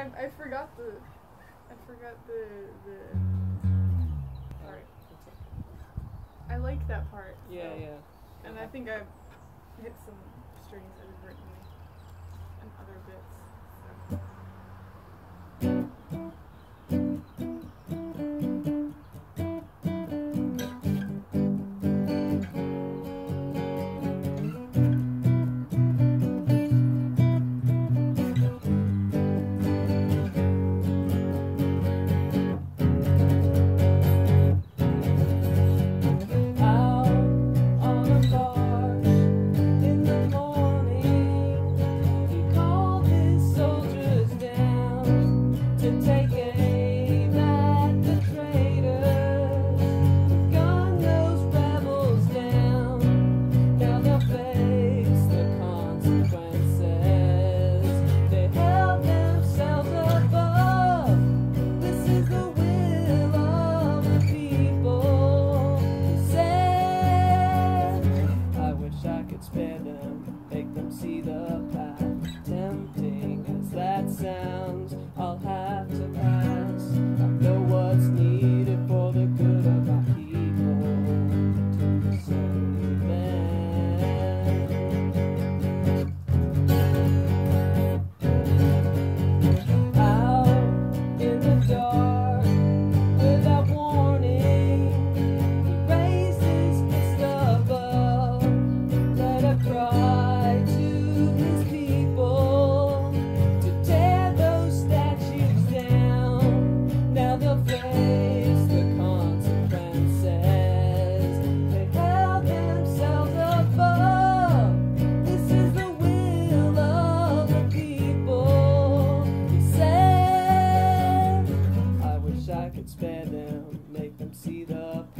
I forgot the part. I like that part. Yeah, so. Yeah. And I think I've hit some strings inadvertently and other bits. Spare them, make them see the